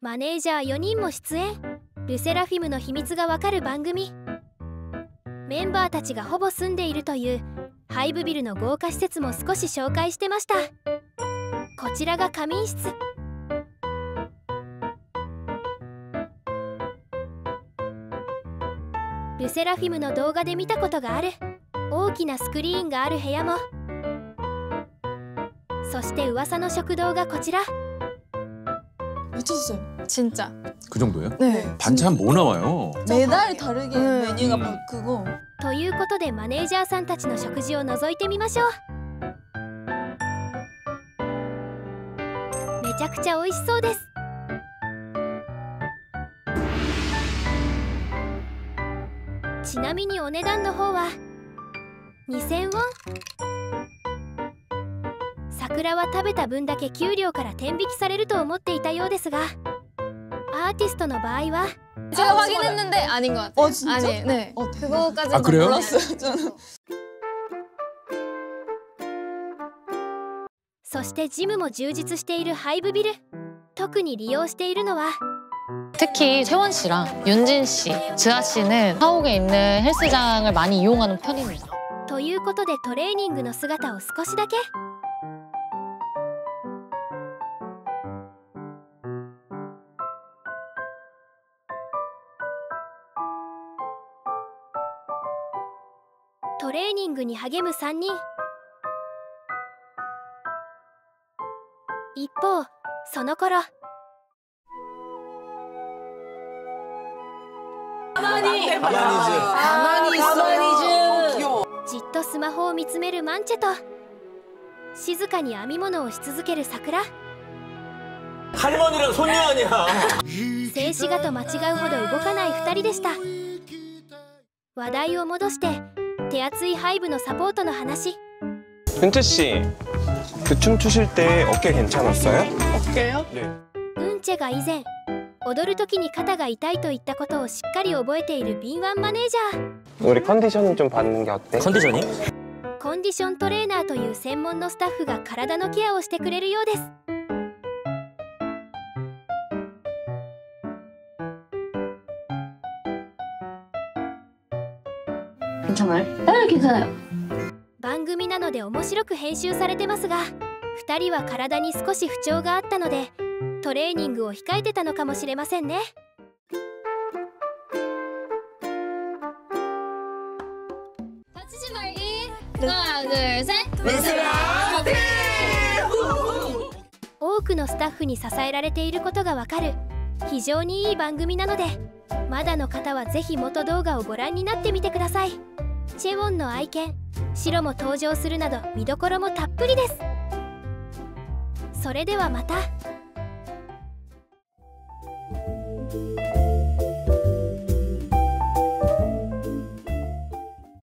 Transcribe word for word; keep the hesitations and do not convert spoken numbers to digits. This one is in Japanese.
マネージャーよにんも出演。LESSERAFIMの秘密がわかる番組。メンバーたちがほぼ住んでいるというハイブビルの豪華施設も少し紹介してました。こちらが仮眠室。LESSERAFIMの動画で見たことがある大きなスクリーンがある部屋も、そして噂の食堂がこちら。 미쳤어요. 진짜. 그 정도예요? 네. 반찬 뭐 나와요? 매달 다르게 음. 메뉴가 음. 바꾸고. ということで マネージャーさんたちの食事を覗いてみましょう。 めちゃくちゃ美味しそうです。 ちなみに お値段の方は にせんウォン。 桜は食べた分だけ給料から転引きされると思っていたようですが、アーティストの場合は。제가 확인했는데 아닌 것 같아요. 어, 진짜? 아니, 네. 어, 그거까지는 아, 그래요? 몰랐어요, 저는. そしてジムも充実しているハイブビル。特に利用しているのは。 특히 채원 씨랑 윤진 씨, 지아 씨는 사옥에 있는 헬스장을 많이 이용하는 편입니다. ということでトレーニングの姿を少しだけ。 トレーニングに励むさんにん。一方その頃、じっとスマホを見つめるマンチェと、静かに編み物をし続ける桜。静止画と間違うほど動かないふたりでした。話題を戻して 手厚いハイブのサポートの話。은채 씨、 그 춤 추실 때 어깨 괜찮았어요? 어깨요? 네. 은채が以前踊る時に肩が痛いと言ったことをしっかり覚えている敏腕マネージャー。우리 컨디션 좀 받는 게 어때? 컨디션이?コンディショントレーナーという専門のスタッフが体のケアをしてくれるようです。番組なので面白く編集されてますが、ふたりは体に少し不調があったのでトレーニングを控えてたのかもしれませんね。多くのスタッフに支えられていることがわかる非常にいい番組なので、まだの方はぜひ元動画をご覧になってみてください。 チェウォンの愛犬シロも登場するなど見どころもたっぷりです。それではまた。